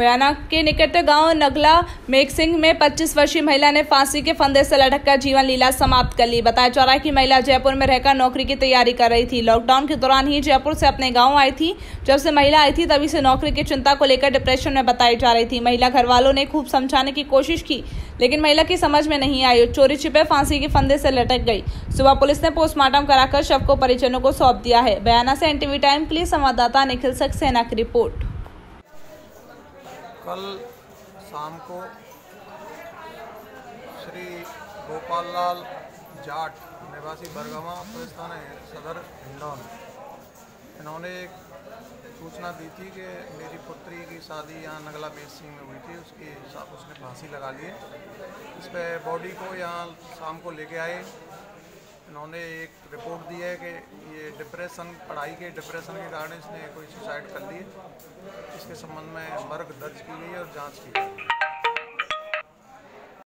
मुरैना के निकट गांव नगला मेघसिंह में 25 वर्षीय महिला ने फांसी के फंदे से लटककर जीवन लीला समाप्त कर ली। बताया जा रहा है कि महिला जयपुर में रहकर नौकरी की तैयारी कर रही थी। लॉकडाउन के दौरान ही जयपुर से अपने गाँव आई थी। जब से महिला आई थी तभी से नौकरी की चिंता को लेकर डिप्रेशन में बताई जा रही थी। महिला घर वालों ने खूब समझाने की कोशिश की लेकिन महिला की समझ में नहीं आई। चोरी छिपे फांसी के फंदे से लटक गई। सुबह पुलिस ने पोस्टमार्टम कराकर शव को परिजनों को सौंप दिया है। बयाना से एनटीवी टाइम के लिए संवाददाता निखिल सक्सेना की रिपोर्ट। कल शाम को श्री गोपाललाल जाट निवासी बरगामा पुलिस थाने सदर हिंडौन, इन्होंने एक सूचना दी थी कि मेरी पुत्री की शादी यहाँ नगला मेघसिंह में हुई थी, उसने फांसी लगा ली है। इस पर बॉडी को यहाँ शाम को लेके आए। इन्होंने एक रिपोर्ट दी है कि ये डिप्रेशन, पढ़ाई के डिप्रेशन के कारण इसने कोई सुसाइड कर ली है। इसके संबंध में मर्ग दर्ज की गई और जांच की गई।